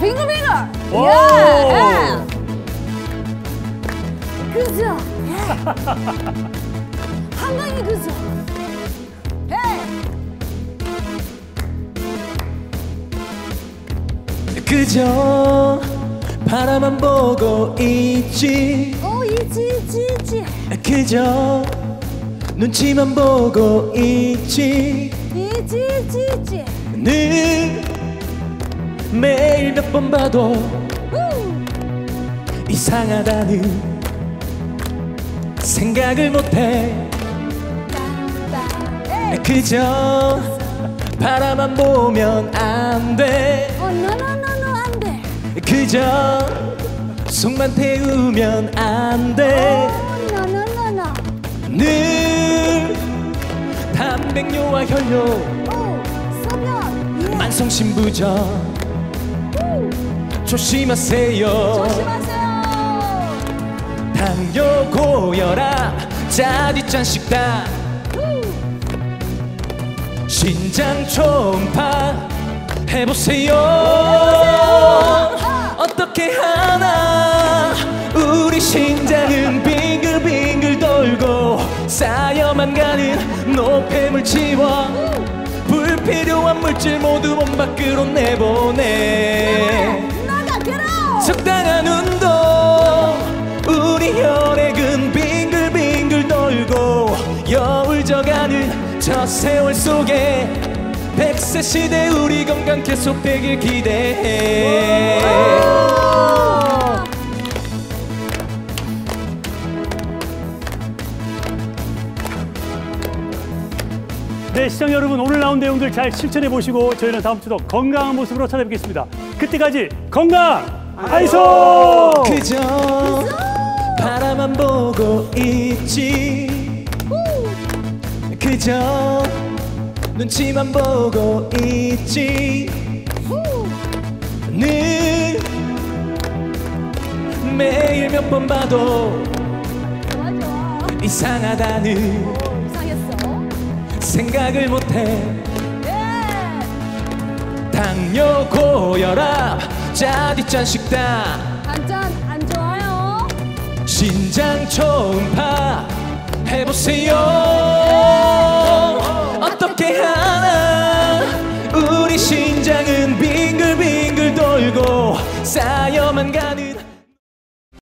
빙글 빙글. 오. 예. 예. 그죠. 예. 한강이 그죠. 예. 그저 바라만 보고 있지. 오 있지. 그저 눈치만 보고 있지. 늘 매일 몇 번 봐도 이상하다는 생각을 못해. 그저 바라만 보면 안 돼. No, 안 돼. 그저 속만 태우면 안 돼. No. 늘 단백뇨와 혈뇨, 만성신부전 조심하세요. 당뇨, 고혈압, 짜디짠 식단, 신장 초음파 해보세요. 어떻게 하나 우리 신장은 빙글빙글 돌고 쌓여만 가는 노폐물 치워 불필요한 물질 모두 몸 밖으로 내보내. 적당한 운동, 우리 혈액은 빙글빙글 돌고 여울져가는 저 세월 속에 100세 시대 우리 건강 계속되길 기대해. 네, 시청자 여러분, 오늘 나온 내용들 잘 실천해 보시고 저희는 다음 주도 건강한 모습으로 찾아뵙겠습니다. 그때까지 건강! 아이소! 그저 바라만 보고 있지. 그저 눈치만 보고 있지. 늘 매일 몇 번 봐도 이상하다는 생각을 못해. 당뇨, 고혈압, 짜디짠 식단 안 좋아요. 신장 초음파 해보세요.